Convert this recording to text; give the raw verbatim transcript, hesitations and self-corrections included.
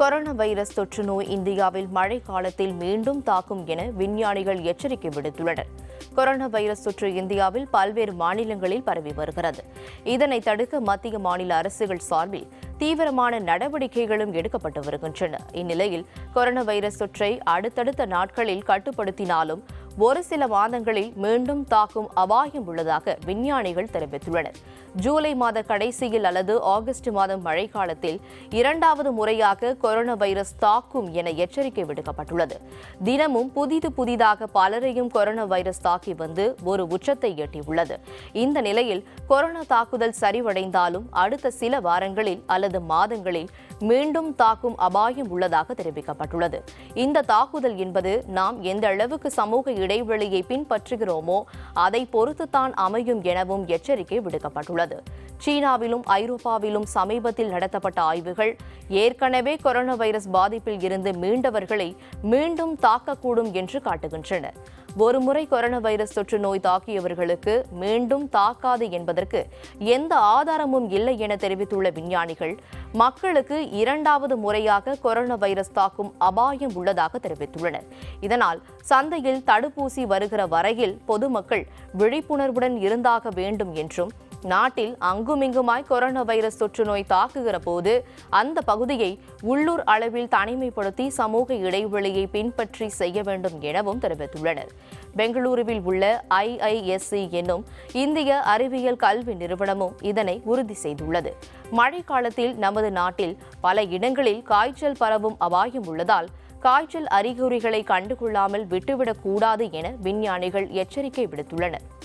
Corona virus தொற்று நோய் இந்தியாவில் மழை காலத்தில் மீண்டும் தாக்கும் என விஞ்ஞானிகள் எச்சரிக்கை விடுத்துள்ளனர். கொரோனா வைரஸ் தொற்று இந்தியாவில் பல்வேறு மாநிலங்களில் பரவி வருகிறது. இதனை தடுக்க மத்திய மாநில அரசுகள் சார்பில் தீவிரமான நடவடிக்கைகளும் எடுக்கப்பட்டு வருகின்றன. இந்நிலையில் கொரோனா வைரஸ் தொற்றை அடுத்தடுத்த நாட்களில் கட்டுப்படுத்தினாலும் ஒரு சில மாதங்களில் மீண்டும் தாக்கும் அபாயம் உள்ளதாக விஞ்ஞானிகள் தெரிவித்துள்ளனர். ஜூலை மாத கடைசியில் அல்லது ஆகஸ்ட் மாதம் மழைக்காலத்தில் இரண்டாவது முறையாக கொரோனா வைரஸ் தாக்கும் என எச்சரிக்கை விடுக்கப்பட்டுள்ளது. தினமும் புதிது புதிதாக பலரையும் கொரோனா வைரஸ் தாக்கி வந்து ஒரு உச்சத்தை எட்டியுள்ளது. இந்த நிலையில் கொரோனா தாக்குதல் சரிவடைந்தாலும் அடுத்த சில வாரங்களில் அல்லது மாதங்களில் மீண்டும் தாக்கும் அபாயம் உள்ளதாக தெரிவிக்கப்பட்டுள்ளது. இந்த தாக்குதல் என்பது நாம் எந்த அளவுக்கு சமூக இடைவெளியை பின்பற்றுகிறோமோ அதை பொறுத்துத்தான் அமையும் எனவும் எச்சரிக்கை விடுக்கப்பட்டுள்ளது. சீனாவிலும் ஐரோப்பாவிலும் சமீபத்தில் நடத்தப்பட்ட ஆய்வுகள் ஏற்கனவே கொரோனா வைரஸ் பாதிப்பில் இருந்து மீண்டவர்களை மீண்டும் தாக்கக்கூடும் என்று காட்டுகின்றன. ஒருமுறை கொரோனா வைரஸ் தொற்று நோய் தாக்கியவர்களுக்கு மீண்டும் தாக்காது என்பதற்கு எந்த ஆதாரமும் இல்லை என தெரிவித்துள்ள விஞ்ஞானிகள் மக்களுக்கு இரண்டாவது முறையாக கொரோனா வைரஸ் தாக்கும் அபாயம் உள்ளதாக தெரிவித்துள்ளனர். இதனால் சந்தையில் தடுப்பூசி வருகிற வரையில் பொதுமக்கள் விழிப்புணர்வுடன் இருந்தாக வேண்டும் என்றும் நாட்டில் அங்குமிங்குமாய் கொரோனா வைரஸ் தொற்று நோய் தாக்குகிற போது அந்த பகுதியை உள்ளூர் அளவில் தனிமைப்படுத்தி சமூக இடைவெளியை பின்பற்றி செய்ய வேண்டும் எனவும் தெரிவித்துள்ளனர். பெங்களூருவில் உள்ள ஐ ஐ எஸ் சி என்னும் இந்திய அறிவியல் கல்வி நிறுவனமும் இதனை உறுதி செய்துள்ளது. மழைக்காலத்தில் நமது நாட்டில் பல இடங்களில் காய்ச்சல் பரவும் அபாயம் உள்ளதால் காய்ச்சல் அறிகுறிகளை கண்டுகொள்ளாமல் விட்டுவிடக்கூடாது என விஞ்ஞானிகள் எச்சரிக்கை விடுத்துள்ளனர்.